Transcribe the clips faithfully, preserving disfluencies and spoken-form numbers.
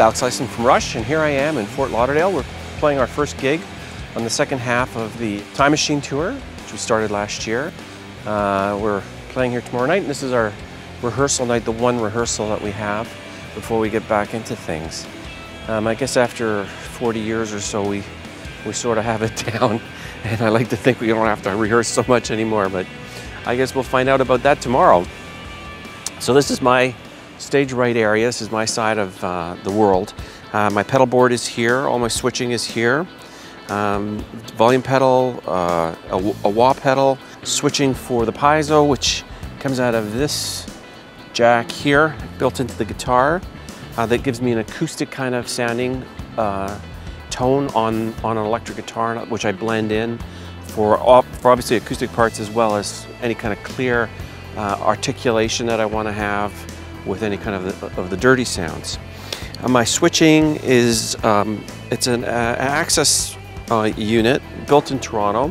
It's Alex Lifeson from Rush, and here I am in Fort Lauderdale. We're playing our first gig on the second half of the Time Machine Tour, which we started last year. Uh, we're playing here tomorrow night, and this is our rehearsal night, the one rehearsal that we have before we get back into things. Um, I guess after forty years or so, we, we sort of have it down, and I like to think we don't have to rehearse so much anymore, but I guess we'll find out about that tomorrow. So this is my stage right area. This is my side of uh, the world. Uh, my pedal board is here, all my switching is here. Um, volume pedal, uh, a, a wah pedal, switching for the piezo, which comes out of this jack here, built into the guitar. Uh, that gives me an acoustic kind of sounding uh, tone on, on an electric guitar, which I blend in for, for obviously acoustic parts, as well as any kind of clear uh, articulation that I want to have with any kind of the, of the dirty sounds. Uh, my switching is, um, it's an uh, access uh, unit built in Toronto.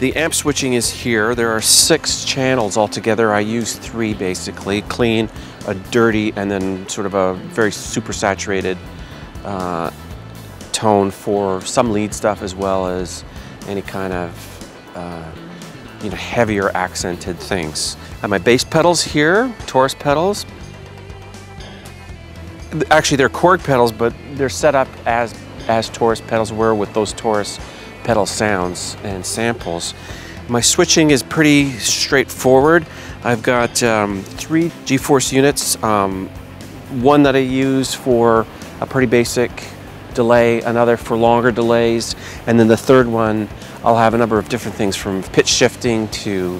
The amp switching is here. There are six channels altogether. I use three basically, clean, a dirty, and then sort of a very super saturated uh, tone for some lead stuff, as well as any kind of uh, you know, heavier accented things. And my bass pedals here, Torus pedals. Actually, they're Korg pedals, but they're set up as as Torus pedals were, with those Torus pedal sounds and samples. My switching is pretty straightforward. I've got um, three G-Force units, um, one that I use for a pretty basic delay, another for longer delays, and then the third one, I'll have a number of different things, from pitch shifting to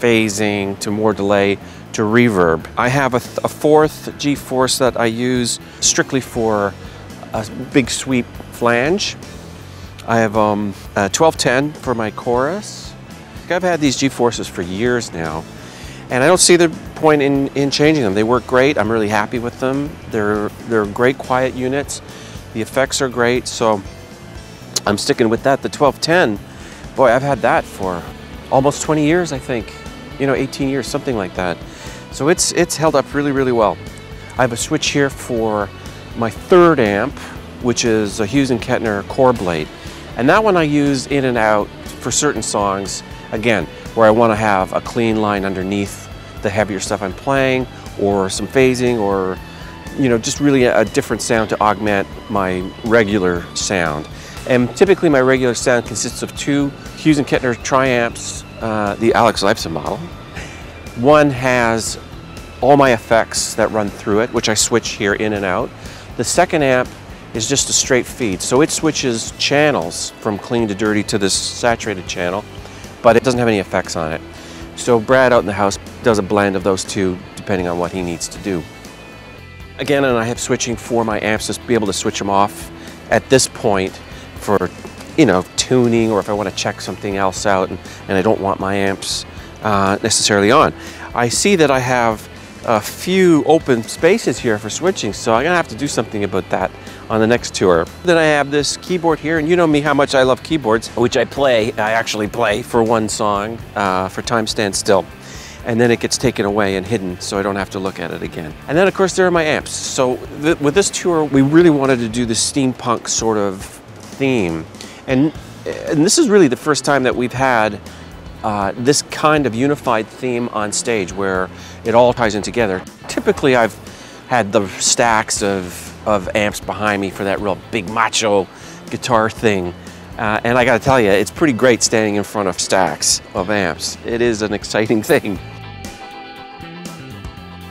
phasing to more delay to reverb. I have a, th a fourth G-Force that I use strictly for a big sweep flange. I have um, a twelve ten for my chorus. I've had these G-Forces for years now, and I don't see the point in, in changing them. They work great. I'm really happy with them. They're, they're great quiet units. The effects are great, so I'm sticking with that. The twelve ten, boy, I've had that for almost twenty years, I think. You know, eighteen years, something like that. So it's it's held up really, really well. I have a switch here for my third amp, which is a Hughes and Kettner Core Blade. And that one I use in and out for certain songs, again, where I want to have a clean line underneath the heavier stuff I'm playing, or some phasing, or, you know, just really a, a different sound to augment my regular sound. And typically my regular sound consists of two Hughes and Kettner Triamps, uh, the Alex Leipzig model. One has all my effects that run through it, which I switch here in and out. The second amp is just a straight feed, so it switches channels from clean to dirty to this saturated channel, but it doesn't have any effects on it. So Brad out in the house does a blend of those two depending on what he needs to do. Again, and I have switching for my amps to be able to switch them off at this point, for, you know, tuning, or if I want to check something else out and, and I don't want my amps uh, necessarily on. I see that I have a few open spaces here for switching, so I'm going to have to do something about that on the next tour. Then I have this keyboard here, and you know me how much I love keyboards, which I play, I actually play for one song, uh, for Time Stand Still. And then it gets taken away and hidden, so I don't have to look at it again. And then of course there are my amps. So th with this tour, we really wanted to do the steampunk sort of theme. And, and this is really the first time that we've had uh, this kind of unified theme on stage where it all ties in together. Typically I've had the stacks of, of amps behind me for that real big macho guitar thing. Uh, and I gotta tell you, it's pretty great standing in front of stacks of amps. It is an exciting thing.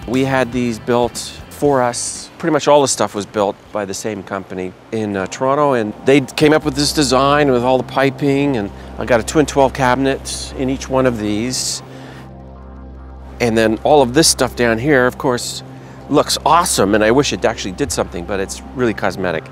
We had these built for us. Pretty much all the stuff was built by the same company in uh, Toronto, and they came up with this design with all the piping, and I got a twin twelve cabinet in each one of these. And then all of this stuff down here, of course, looks awesome, and I wish it actually did something, but it's really cosmetic.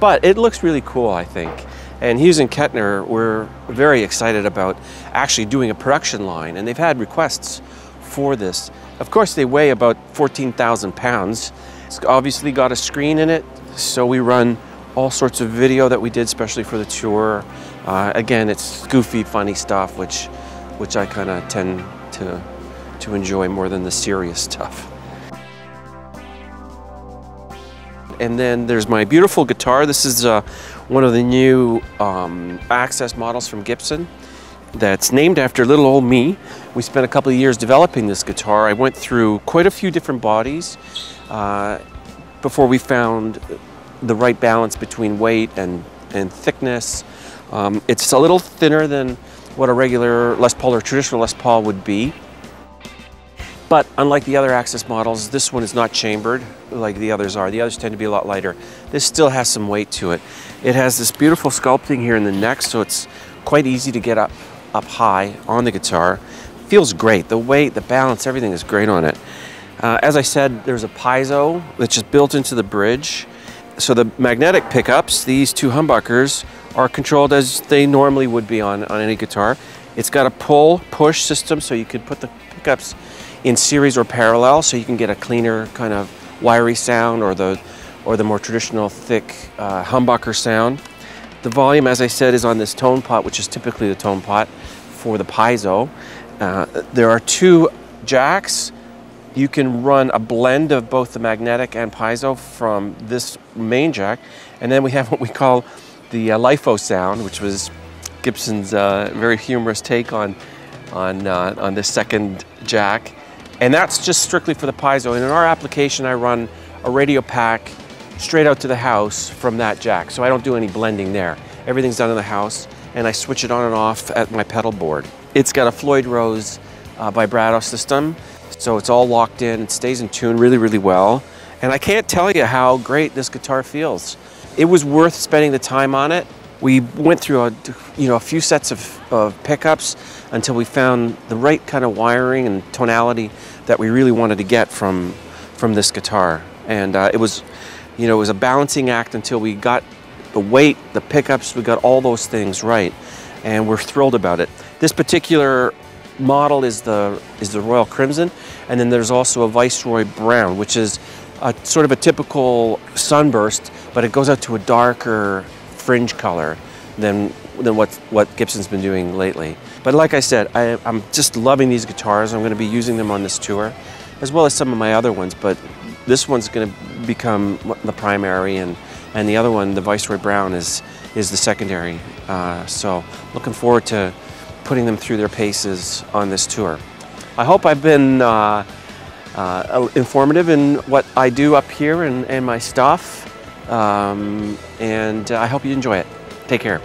But it looks really cool, I think. And Hughes and Kettner were very excited about actually doing a production line, and they've had requests for this. Of course, they weigh about fourteen thousand pounds. It's obviously got a screen in it, so we run all sorts of video that we did, especially for the tour. Uh, again, it's goofy, funny stuff, which, which I kind of tend to, to enjoy more than the serious stuff. And then there's my beautiful guitar. This is uh, one of the new um, Access models from Gibson that's named after little old me. We spent a couple of years developing this guitar. I went through quite a few different bodies uh, before we found the right balance between weight and, and thickness. Um, it's a little thinner than what a regular Les Paul or traditional Les Paul would be. But unlike the other Access models, this one is not chambered like the others are. The others tend to be a lot lighter. This still has some weight to it. It has this beautiful sculpting here in the neck, so it's quite easy to get up, up high on the guitar. Feels great. The weight, the balance, everything is great on it. Uh, as I said, there's a piezo that's just built into the bridge. So the magnetic pickups, these two humbuckers, are controlled as they normally would be on, on any guitar. It's got a pull-push system, so you can put the pickups in series or parallel, so you can get a cleaner kind of wiry sound, or the or the more traditional thick uh, humbucker sound. The volume, as I said, is on this tone pot, which is typically the tone pot for the piezo. Uh, there are two jacks. You can run a blend of both the magnetic and piezo from this main jack, and then we have what we call the uh, LiFo sound, which was Gibson's uh, very humorous take on on uh, on this second jack. And that's just strictly for the piezo. And in our application, I run a radio pack straight out to the house from that jack. So I don't do any blending there. Everything's done in the house, and I switch it on and off at my pedal board. It's got a Floyd Rose uh, vibrato system, so it's all locked in. It stays in tune really, really well. And I can't tell you how great this guitar feels. It was worth spending the time on it. We went through a, you know, a few sets of, of pickups until we found the right kind of wiring and tonality that we really wanted to get from from this guitar. And uh, it was, you know, it was a balancing act until we got the weight, the pickups, we got all those things right, and we're thrilled about it. This particular model is the is the Royal Crimson, and then there's also a Viceroy Brown, which is a sort of a typical sunburst, but it goes out to a darker fringe color than than what what Gibson's been doing lately. But like I said, I, I'm just loving these guitars. I'm going to be using them on this tour, as well as some of my other ones. But this one's going to become the primary, and and the other one, the Viceroy Brown, is is the secondary. Uh, so looking forward to putting them through their paces on this tour. I hope I've been uh, uh, informative in what I do up here and and my stuff. Um, and uh, I hope you enjoy it. Take care.